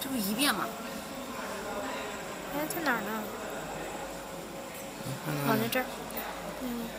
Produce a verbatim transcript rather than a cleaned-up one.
这不一遍吗？哎，在哪儿呢？哦，在这儿。嗯。